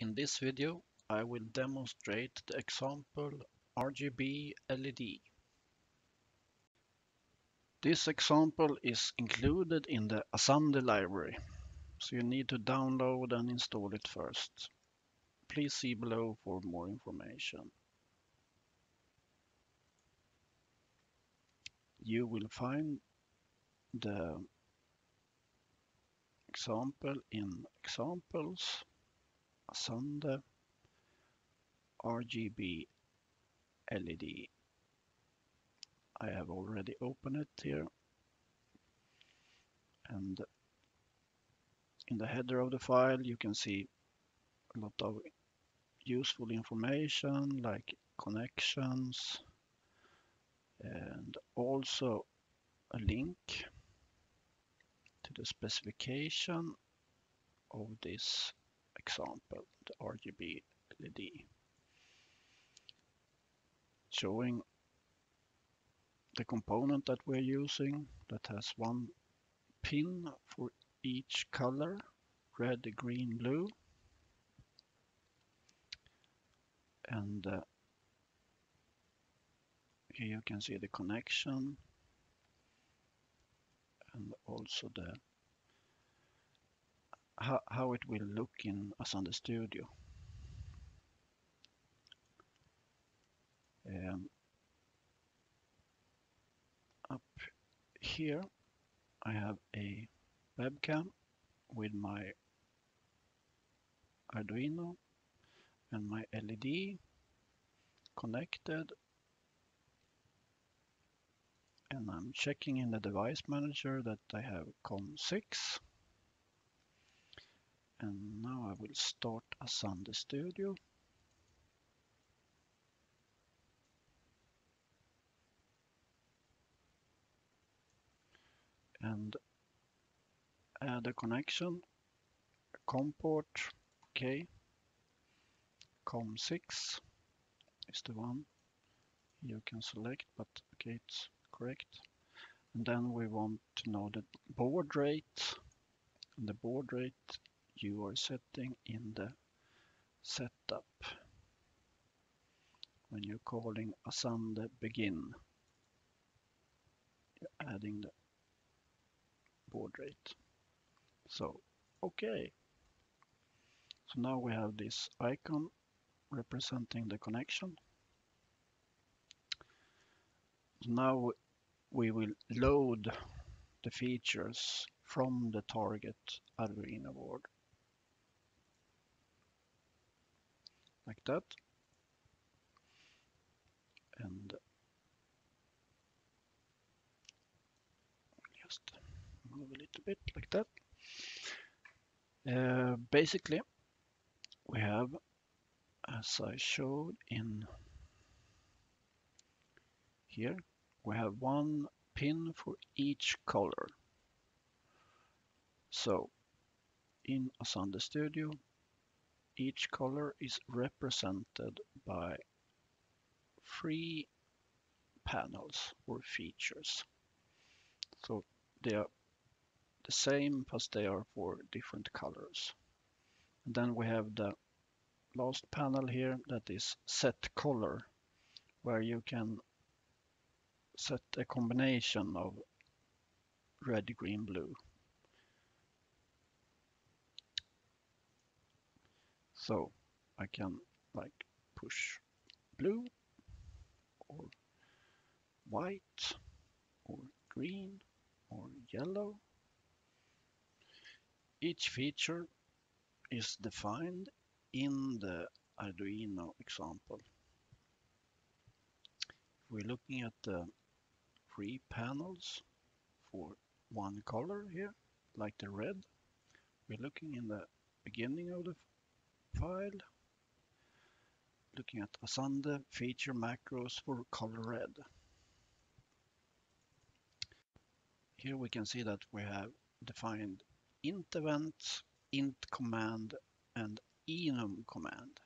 In this video, I will demonstrate the example RGB LED. This example is included in the Azande library, so you need to download and install it first. Please see below for more information. You will find the example in Examples, Azande, RGB LED. I have already opened it here, and in the header of the file you can see a lot of useful information like connections and also a link to the specification of this example, the RGB LED, showing the component that we're using that has one pin for each color, red, green, blue, and here you can see the connection and also the how it will look in Azande Studio. Up here I have a webcam with my Arduino and my LED connected, and I'm checking in the device manager that I have COM6, and now I will start Azande Studio. And add a connection, COM port, okay, COM6 is the one you can select, but okay, it's correct. And then we want to know the baud rate, and the baud rate you are setting in the setup when you're calling Azande begin. You're adding the baud rate. So okay, so now we have this icon representing the connection. Now we will load the features from the target Arduino board, like that, and just move a little bit like that. Basically, we have, as I showed in here, we have one pin for each color. So in Azande Studio, each color is represented by three panels or features. So they are the same, plus they are for different colors. And then we have the last panel here that is set color, where you can set a combination of red, green, blue. So I can like push blue or white or green or yellow. Each feature is defined in the Arduino example. We're looking at the three panels for one color here, like the red. We're looking in the beginning of the file, looking at Azande feature macros for color red. Here we can see that we have defined int events, int command, and enum command.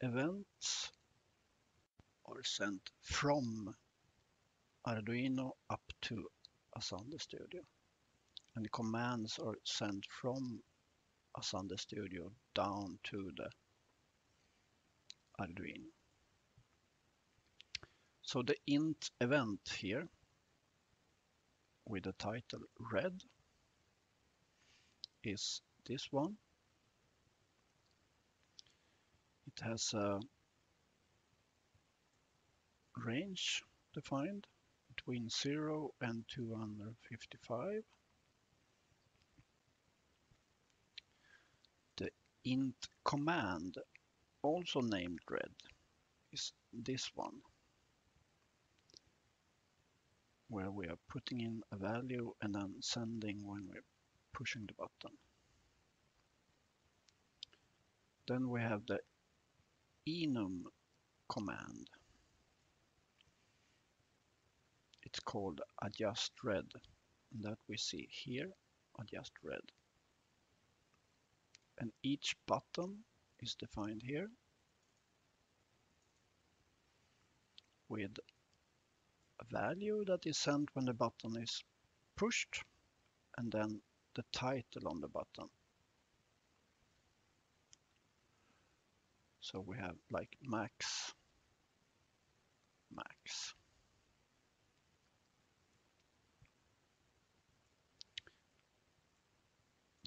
Events are sent from Arduino up to Azande Studio, and commands are sent from Azande Studio down to the Arduino. So the int event here with the title red is this one. It has a range defined between 0 and 255. The int command, also named red, is this one, where we are putting in a value and then sending when we're pushing the button. Then we have the enum command. It's called adjust red, and that we see here, adjust red. And each button is defined here with a value that is sent when the button is pushed, and then the title on the button. So we have like max.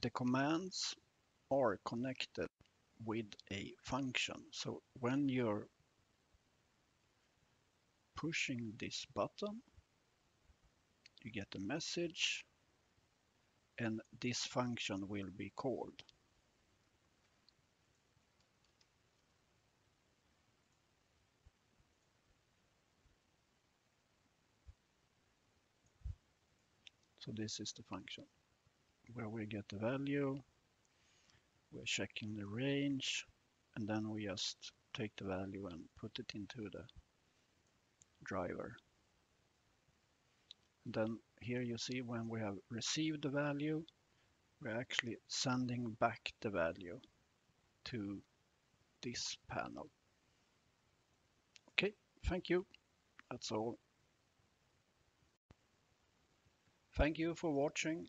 The commands are connected with a function. So when you're pushing this button, you get a message, and this function will be called. So this is the function where we get the value, we're checking the range, and then we just take the value and put it into the driver. And then here you see when we have received the value, we're actually sending back the value to this panel. Okay, thank you. That's all. Thank you for watching.